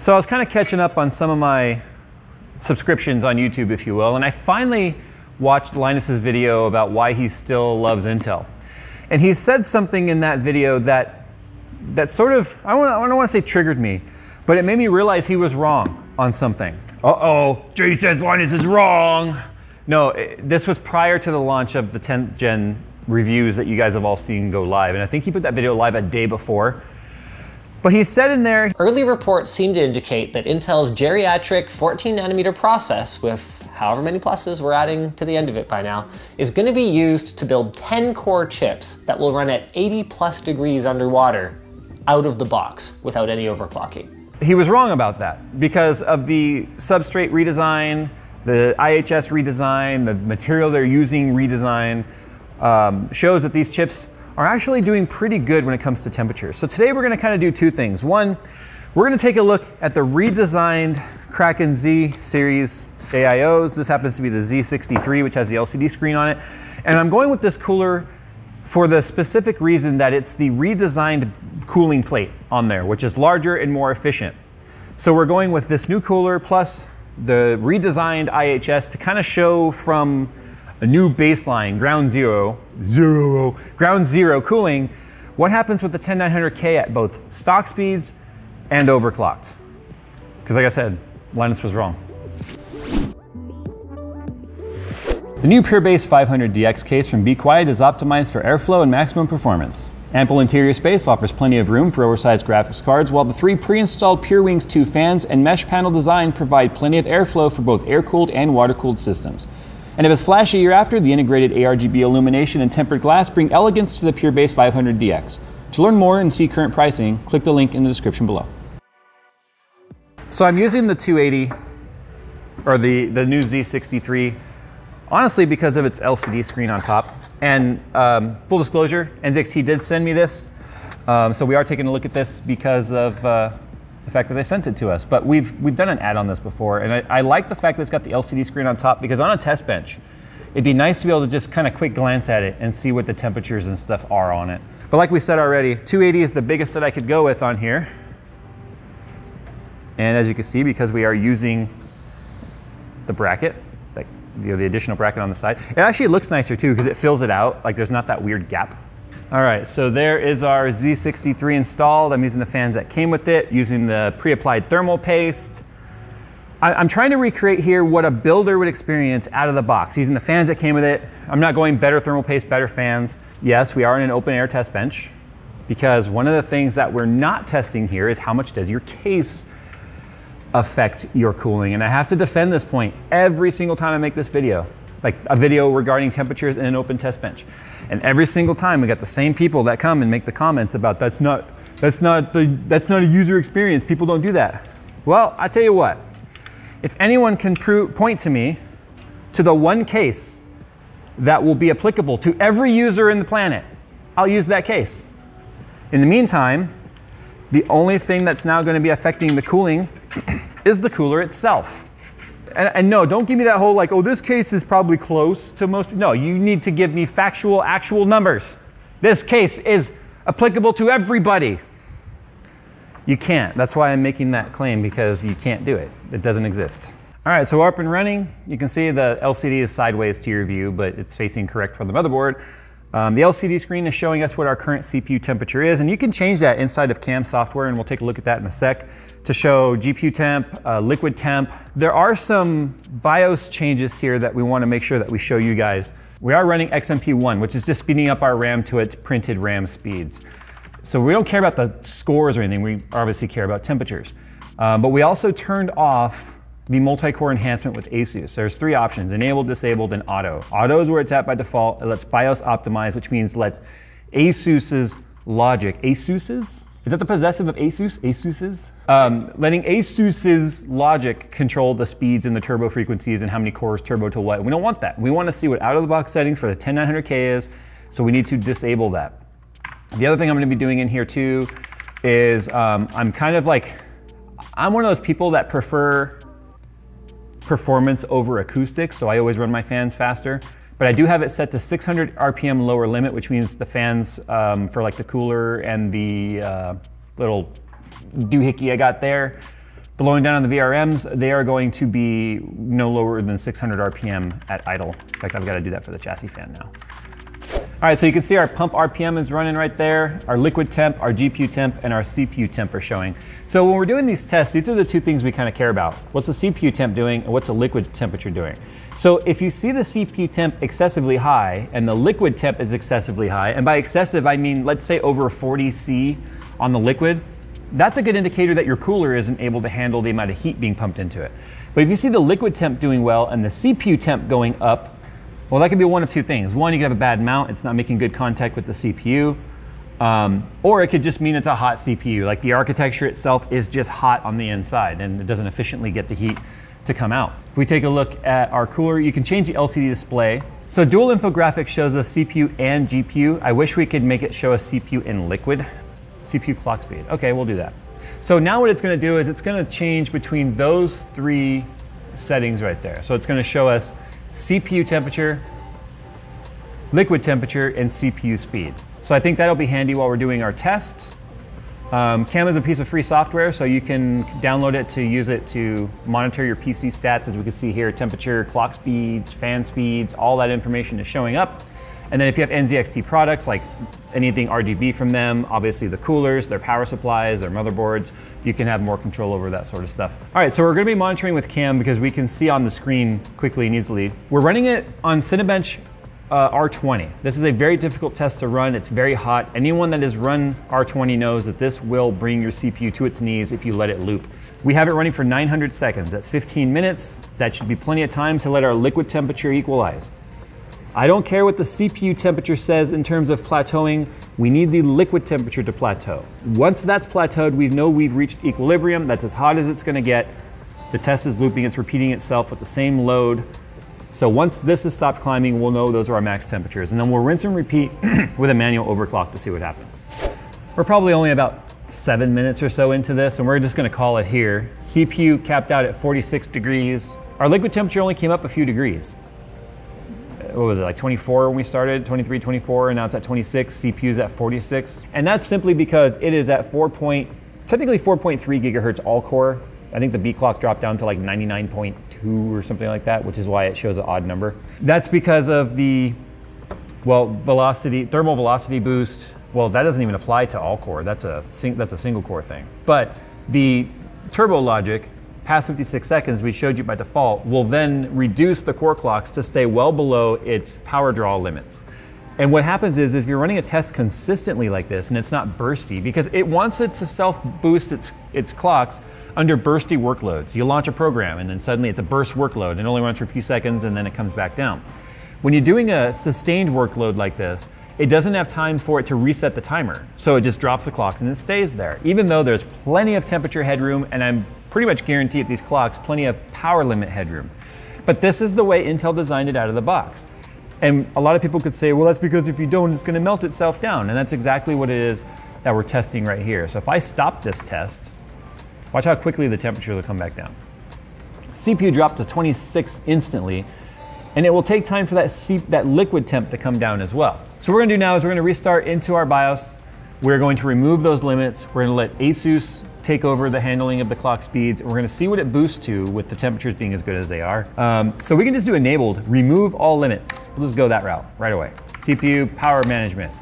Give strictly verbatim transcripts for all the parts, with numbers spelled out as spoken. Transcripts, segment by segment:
So I was kind of catching up on some of my subscriptions on YouTube, if you will, and I finally watched Linus's video about why he still loves Intel. And he said something in that video that, that sort of, I don't want to say triggered me, but it made me realize he was wrong on something. Uh-oh, Jay says Linus is wrong. No, it, this was prior to the launch of the tenth gen reviews that you guys have all seen go live. And I think he put that video live a day before. But he said in there, early reports seem to indicate that Intel's geriatric fourteen nanometer process, with however many pluses we're adding to the end of it by now, is going to be used to build ten core chips that will run at eighty plus degrees underwater out of the box without any overclocking. He was wrong about that because of the substrate redesign, the I H S redesign, the material they're using redesign, um, shows that these chips are actually doing pretty good when it comes to temperature. So today we're gonna kind of do two things. One, we're gonna take a look at the redesigned Kraken Z Series A I Os. This happens to be the Z sixty-three, which has the L C D screen on it. And I'm going with this cooler for the specific reason that it's the redesigned cooling plate on there, which is larger and more efficient. So we're going with this new cooler plus the redesigned I H S to kind of show from a new baseline, ground zero, zero, ground zero cooling, what happens with the ten nine hundred K at both stock speeds and overclocked. Because like I said, Linus was wrong. The new PureBase five hundred D X case from Be Quiet is optimized for airflow and maximum performance. Ample interior space offers plenty of room for oversized graphics cards, while the three pre-installed PureWings two fans and mesh panel design provide plenty of airflow for both air-cooled and water-cooled systems. And if it's flashy a year after, the integrated A R G B illumination and tempered glass bring elegance to the PureBase five hundred D X. To learn more and see current pricing, click the link in the description below. So I'm using the two eighty, or the, the new Z sixty-three, honestly because of its L C D screen on top. And um, full disclosure, N Z X T did send me this. Um, so we are taking a look at this because of uh, the fact that they sent it to us, but we've we've done an ad on this before, and I, I like the fact that it's got the L C D screen on top because on a test bench, it'd be nice to be able to just kind of quick glance at it and see what the temperatures and stuff are on it. But like we said already, two eighty is the biggest that I could go with on here. And as you can see, because we are using the bracket, like the, the additional bracket on the side, it actually looks nicer too because it fills it out, like there's not that weird gap. All right, so there is our Z sixty-three installed. I'm using the fans that came with it, using the pre-applied thermal paste. I, I'm trying to recreate here what a builder would experience out of the box, using the fans that came with it. I'm not going better thermal paste, better fans. Yes, we are in an open air test bench because one of the things that we're not testing here is how much does your case affect your cooling? And I have to defend this point every single time I make this video. Like a video regarding temperatures in an open test bench. And every single time we got the same people that come and make the comments about that's not, that's not, the, that's not a user experience, people don't do that. Well, I tell you what, if anyone can prove, point to me to the one case that will be applicable to every user in the planet, I'll use that case. In the meantime, the only thing that's now gonna be affecting the cooling is the cooler itself. And, and no, don't give me that whole like, oh, this case is probably close to most. No, you need to give me factual, actual numbers. This case is applicable to everybody. You can't. That's why I'm making that claim, because you can't do it. It doesn't exist. All right, so we're up and running. You can see the L C D is sideways to your view, but it's facing correct for the motherboard. Um, the L C D screen is showing us what our current C P U temperature is, and you can change that inside of CAM software, and we'll take a look at that in a sec, to show G P U temp, uh, liquid temp. There are some BIOS changes here that we want to make sure that we show you guys. We are running X M P one, which is just speeding up our RAM to its printed RAM speeds. So we don't care about the scores or anything, we obviously care about temperatures. Uh, but we also turned off the multi-core enhancement with ASUS. There's three options: enabled, disabled, and auto. Auto is where it's at by default. It lets BIOS optimize, which means lets ASUS's logic. ASUS's? Is that the possessive of ASUS? ASUS's? Um, letting ASUS's logic control the speeds and the turbo frequencies and how many cores turbo to what. We don't want that. We want to see what out-of-the-box settings for the ten nine hundred K is, so we need to disable that. The other thing I'm going to be doing in here too is um, I'm kind of like, I'm one of those people that prefer performance over acoustics, so I always run my fans faster. But I do have it set to six hundred R P M lower limit, which means the fans um, for like the cooler and the uh, little doohickey I got there Blowing down on the V R Ms, they are going to be no lower than six hundred R P M at idle. In fact, I've got to do that for the chassis fan now. All right, so you can see our pump R P M is running right there. Our liquid temp, our G P U temp, and our C P U temp are showing. So when we're doing these tests, these are the two things we kind of care about. What's the C P U temp doing, and what's the liquid temperature doing? So if you see the C P U temp excessively high, and the liquid temp is excessively high, and by excessive, I mean, let's say over forty C on the liquid, that's a good indicator that your cooler isn't able to handle the amount of heat being pumped into it. But if you see the liquid temp doing well, and the C P U temp going up, well, that could be one of two things. One, you could have a bad mount, it's not making good contact with the C P U, um, or it could just mean it's a hot C P U, like the architecture itself is just hot on the inside and it doesn't efficiently get the heat to come out. If we take a look at our cooler, you can change the L C D display. So dual infographic shows us C P U and G P U. I wish we could make it show us C P U in liquid. C P U clock speed, okay, we'll do that. So now what it's gonna do is it's gonna change between those three settings right there. So it's gonna show us C P U temperature, liquid temperature, and C P U speed. So I think that'll be handy while we're doing our test. Um, CAM is a piece of free software, so you can download it to use it to monitor your P C stats. As we can see here, temperature, clock speeds, fan speeds, all that information is showing up. And then if you have N Z X T products, like anything R G B from them, obviously the coolers, their power supplies, their motherboards, you can have more control over that sort of stuff. All right, so we're gonna be monitoring with CAM because we can see on the screen quickly and easily. We're running it on Cinebench uh, R twenty. This is a very difficult test to run. It's very hot. Anyone that has run R twenty knows that this will bring your C P U to its knees if you let it loop. We have it running for nine hundred seconds. That's fifteen minutes. That should be plenty of time to let our liquid temperature equalize. I don't care what the C P U temperature says in terms of plateauing, we need the liquid temperature to plateau. Once that's plateaued, we know we've reached equilibrium, that's as hot as it's gonna get. The test is looping, it's repeating itself with the same load. So once this has stopped climbing, we'll know those are our max temperatures, and then we'll rinse and repeat with a manual overclock to see what happens. We're probably only about seven minutes or so into this, and we're just gonna call it here. C P U capped out at forty-six degrees. Our liquid temperature only came up a few degrees. What was it, like twenty-four when we started, twenty-three, twenty-four, and now it's at twenty-six, C P U's at forty-six. And that's simply because it is at four point, technically four point three gigahertz all core. I think the B clock dropped down to like ninety-nine point two or something like that, which is why it shows an odd number. That's because of the, well, velocity, thermal velocity boost. Well, that doesn't even apply to all core. That's a, that's a single core thing. But the turbo logic, past fifty-six seconds we showed you by default, will then reduce the core clocks to stay well below its power draw limits. And what happens is, if you're running a test consistently like this and it's not bursty, because it wants it to self-boost its, its clocks under bursty workloads. You launch a program and then suddenly it's a burst workload and it only runs for a few seconds and then it comes back down. When you're doing a sustained workload like this, it doesn't have time for it to reset the timer. So it just drops the clocks and it stays there, even though there's plenty of temperature headroom, and I'm pretty much guarantee at these clocks plenty of power limit headroom. But this is the way Intel designed it out of the box. And a lot of people could say, well, that's because if you don't, it's gonna melt itself down. And that's exactly what it is that we're testing right here. So if I stop this test, watch how quickly the temperature will come back down. C P U dropped to twenty-six instantly, and it will take time for that, C that liquid temp to come down as well. So what we're gonna do now is we're gonna restart into our BIOS. We're going to remove those limits. We're gonna let ASUS take over the handling of the clock speeds. And we're gonna see what it boosts to with the temperatures being as good as they are. Um, so we can just do enabled, remove all limits. We'll just go that route right away. C P U power management.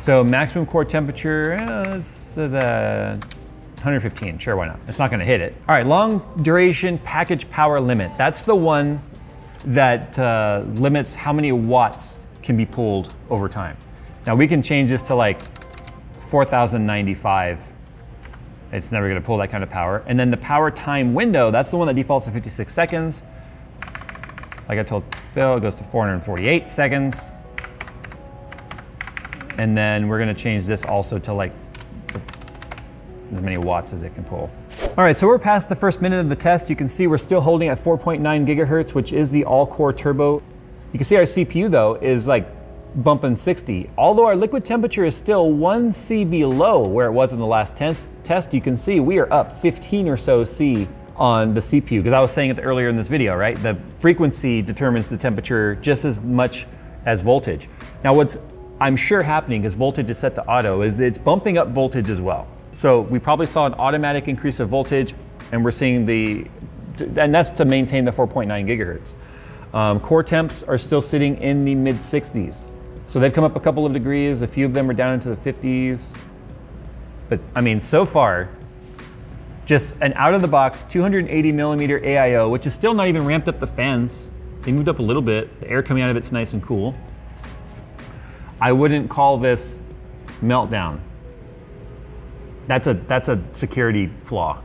So maximum core temperature, uh, it's, uh, one hundred fifteen, sure, why not? It's not gonna hit it. All right, long duration package power limit. That's the one that uh, limits how many watts can be pulled over time. Now we can change this to like four thousand ninety-five. It's never gonna pull that kind of power. And then the power time window, that's the one that defaults to fifty-six seconds. Like I told Phil, it goes to four hundred forty-eight seconds. And then we're gonna change this also to like as many watts as it can pull. All right, so we're past the first minute of the test. You can see we're still holding at four point nine gigahertz, which is the all-core turbo. You can see our C P U though is like bumping sixty. Although our liquid temperature is still one C below where it was in the last test, you can see we are up fifteen or so C on the C P U, because I was saying it earlier in this video, right? The frequency determines the temperature just as much as voltage. Now what's I'm sure happening is voltage is set to auto, is it's bumping up voltage as well. So we probably saw an automatic increase of voltage and we're seeing the, and that's to maintain the four point nine gigahertz. Um, core temps are still sitting in the mid sixties. So they've come up a couple of degrees, a few of them are down into the fifties. But I mean, so far, just an out of the box two hundred eighty millimeter A I O, which is still not even ramped up the fans. They moved up a little bit. The air coming out of it's nice and cool. I wouldn't call this meltdown. That's a, that's a security flaw.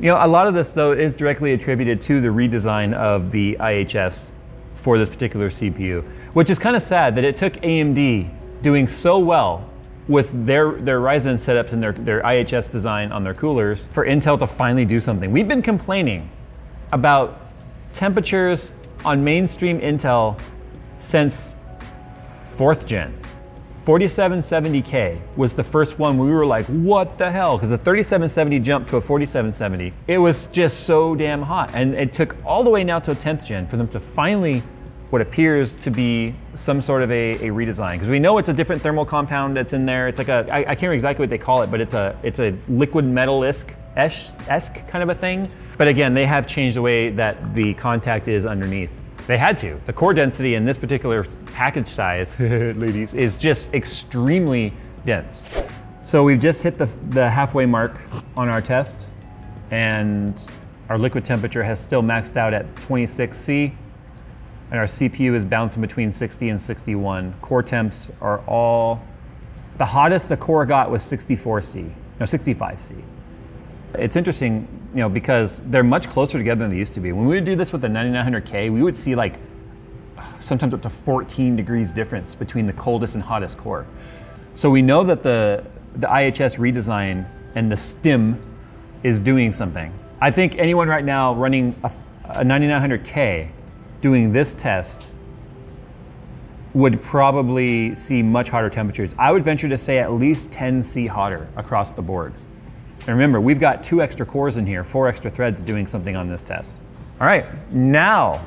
You know, a lot of this though is directly attributed to the redesign of the I H S for this particular C P U, which is kind of sad that it took A M D doing so well with their, their Ryzen setups and their, their I H S design on their coolers for Intel to finally do something. We've been complaining about temperatures on mainstream Intel since fourth gen. forty-seven seventy K was the first one where we were like, what the hell? Because the thirty-seven seventy jumped to a forty-seven seventy. It was just so damn hot. And it took all the way now to a tenth gen for them to finally what appears to be some sort of a, a redesign. Because we know it's a different thermal compound that's in there. It's like a, I, I can't remember exactly what they call it, but it's a, it's a liquid metal-esque esque kind of a thing. But again, they have changed the way that the contact is underneath. They had to. The core density in this particular package size, ladies, is just extremely dense. So we've just hit the, the halfway mark on our test, and our liquid temperature has still maxed out at twenty-six C, and our C P U is bouncing between sixty and sixty-one. Core temps are all, the hottest the core got was sixty-four C, no, sixty-five C. It's interesting, you know, because they're much closer together than they used to be. When we would do this with the ninety-nine hundred K, we would see like sometimes up to fourteen degrees difference between the coldest and hottest core. So we know that the, the I H S redesign and the stim is doing something. I think anyone right now running a, a ninety-nine hundred K doing this test would probably see much hotter temperatures. I would venture to say at least ten C hotter across the board. And remember, we've got two extra cores in here, four extra threads doing something on this test. All right, now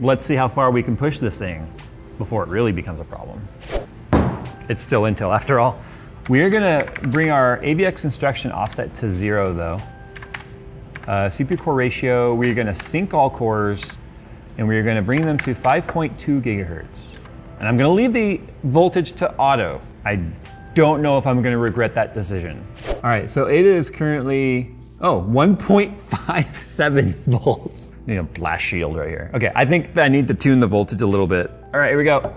let's see how far we can push this thing before it really becomes a problem. It's still Intel after all. We are gonna bring our A V X instruction offset to zero though. Uh, C P U core ratio, we're gonna sync all cores and we're gonna bring them to five point two gigahertz. And I'm gonna leave the voltage to auto. I don't know if I'm gonna regret that decision. All right, so it is currently, oh, one point five seven volts. I need a blast shield right here. Okay, I think that I need to tune the voltage a little bit. All right, here we go.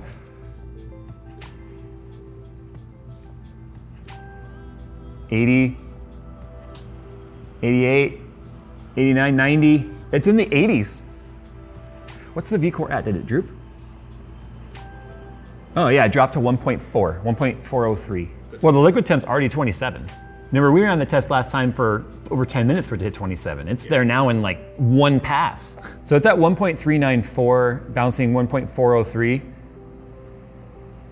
eighty, eighty-eight, eighty-nine, ninety. It's in the eighties. What's the V-Core at? Did it droop? Oh yeah, it dropped to one point four, one point four oh three. Well, the liquid temp's already twenty-seven. Remember, we were on the test last time for over ten minutes for it to hit twenty-seven. It's there now in like one pass. So it's at one point three nine four, bouncing one point four oh three.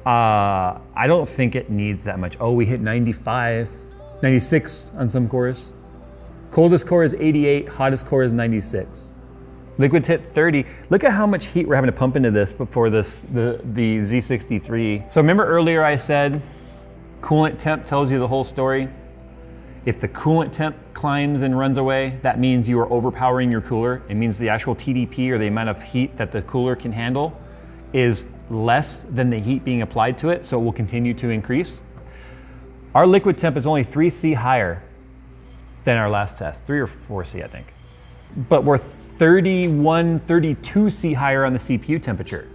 Uh, I don't think it needs that much. Oh, we hit ninety-five, ninety-six on some cores. Coldest core is eighty-eight, hottest core is ninety-six. Liquid's hit thirty. Look at how much heat we're having to pump into this before this the, the Z sixty-three. So remember earlier I said, coolant temp tells you the whole story. If the coolant temp climbs and runs away, that means you are overpowering your cooler. It means the actual T D P, or the amount of heat that the cooler can handle, is less than the heat being applied to it, so it will continue to increase. Our liquid temp is only three C higher than our last test, three or four C I think. But we're thirty-one, thirty-two C higher on the C P U temperature.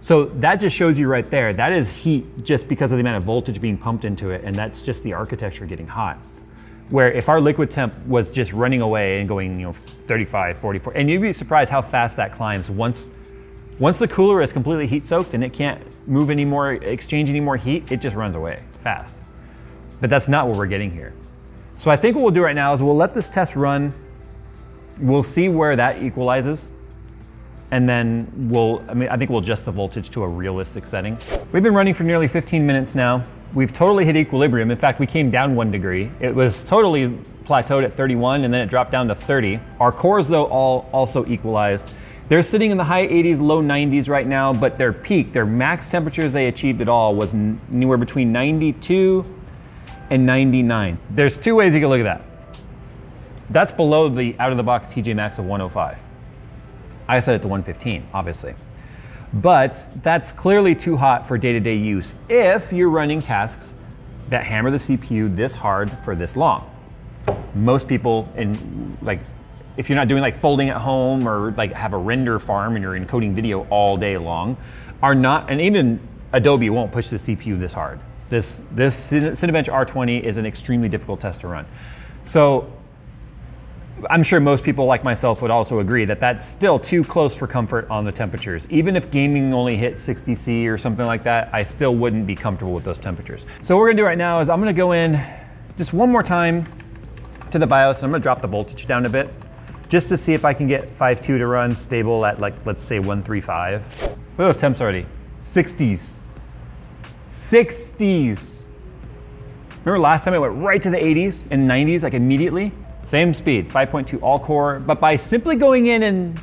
So that just shows you right there, that is heat just because of the amount of voltage being pumped into it, and that's just the architecture getting hot. Where if our liquid temp was just running away and going, you know, thirty-five, forty-four, and you'd be surprised how fast that climbs once, once the cooler is completely heat soaked and it can't move any more, exchange any more heat, it just runs away fast. But that's not what we're getting here. So I think what we'll do right now is we'll let this test run. We'll see where that equalizes, and then we'll, I mean, I think we'll adjust the voltage to a realistic setting. We've been running for nearly fifteen minutes now. We've totally hit equilibrium. In fact, we came down one degree. It was totally plateaued at thirty-one, and then it dropped down to thirty. Our cores, though, all also equalized. They're sitting in the high eighties, low nineties right now, but their peak, their max temperatures they achieved at all was anywhere between ninety-two and ninety-nine. There's two ways you can look at that. That's below the out-of-the-box T J Maxx of one oh five. I set it to one fifteen, obviously. But that's clearly too hot for day-to-day use if you're running tasks that hammer the C P U this hard for this long. Most people, in like, if you're not doing like folding at home or like have a render farm and you're encoding video all day long, are not, and even Adobe won't push the C P U this hard. This, this Cinebench R twenty is an extremely difficult test to run. So I'm sure most people like myself would also agree that that's still too close for comfort on the temperatures. Even if gaming only hit sixty C or something like that, I still wouldn't be comfortable with those temperatures. So what we're gonna do right now is I'm gonna go in just one more time to the BIOS, and I'm gonna drop the voltage down a bit just to see if I can get five point two to run stable at, like, let's say one thirty-five. Look at those temps already, sixties. sixties. Remember last time it went right to the eighties and nineties, like immediately? Same speed, five point two all core, but by simply going in and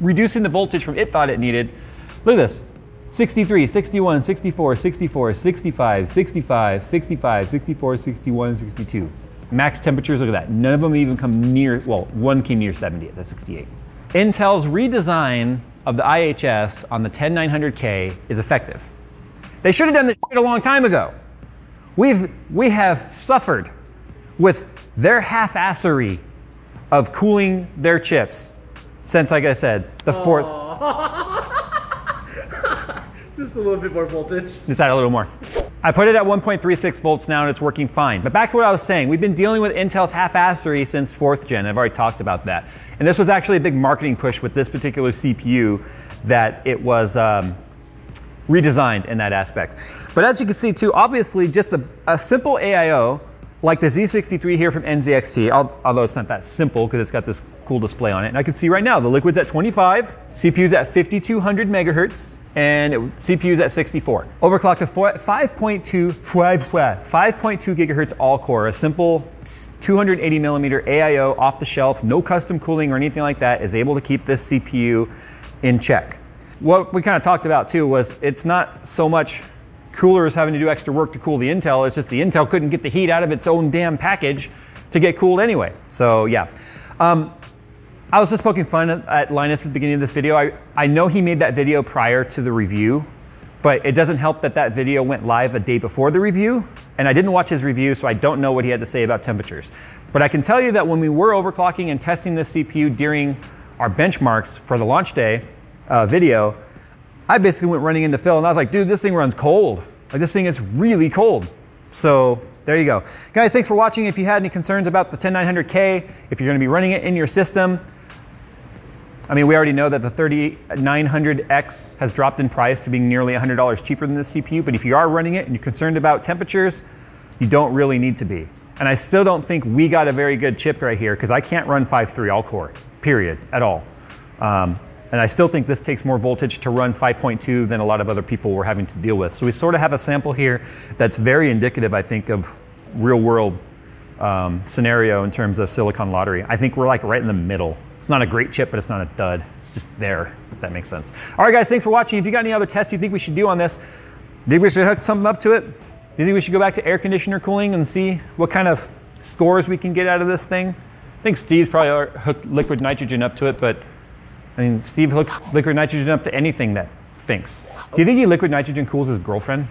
reducing the voltage from it thought it needed, look at this, sixty-three, sixty-one, sixty-four, sixty-four, sixty-five, sixty-five, sixty-five, sixty-four, sixty-one, sixty-two. Max temperatures, look at that. None of them even come near, well, one came near seventy at the sixty-eight. Intel's redesign of the I H S on the ten nine hundred K is effective. They should have done this shit a long time ago. We've, we have suffered with their half-assery of cooling their chips since, like I said, the fourth. Just a little bit more voltage. Just add a little more. I put it at one point three six volts now and it's working fine. But back to what I was saying, we've been dealing with Intel's half-assery since fourth gen. I've already talked about that. And this was actually a big marketing push with this particular C P U that it was um, redesigned in that aspect. But as you can see too, obviously just a, a simple A I O like the Z sixty-three here from N Z X T, although it's not that simple because it's got this cool display on it. And I can see right now, the liquid's at twenty-five, C P U's at fifty-two hundred megahertz, and it, C P U's at sixty-four. Overclocked to five point two gigahertz all core, a simple two hundred eighty millimeter A I O off the shelf, no custom cooling or anything like that, is able to keep this C P U in check. What we kind of talked about too was it's not so much coolers having to do extra work to cool the Intel, it's just the Intel couldn't get the heat out of its own damn package to get cooled anyway. So yeah. Um, I was just poking fun at Linus at the beginning of this video. I, I know he made that video prior to the review, but it doesn't help that that video went live a day before the review, and I didn't watch his review, so I don't know what he had to say about temperatures. But I can tell you that when we were overclocking and testing this C P U during our benchmarks for the launch day uh, video, I basically went running into Phil and I was like, dude, this thing runs cold. Like, this thing is really cold. So there you go. Guys, thanks for watching. If you had any concerns about the ten nine hundred K, if you're gonna be running it in your system, I mean, we already know that the thirty-nine hundred X has dropped in price to being nearly one hundred dollars cheaper than this C P U, but if you are running it and you're concerned about temperatures, you don't really need to be. And I still don't think we got a very good chip right here because I can't run five point three all core, period, at all. Um, And I still think this takes more voltage to run five point two than a lot of other people were having to deal with. So we sort of have a sample here that's very indicative, I think, of real world um, scenario in terms of silicon lottery. I think we're like right in the middle. It's not a great chip, but it's not a dud. It's just there, if that makes sense. All right, guys, thanks for watching. If you got any other tests you think we should do on this, do you think we should hook something up to it? Do you think we should go back to air conditioner cooling and see what kind of scores we can get out of this thing? I think Steve's probably hooked liquid nitrogen up to it, but I mean, Steve hooks liquid nitrogen up to anything that thinks. Do you think he liquid nitrogen cools his girlfriend?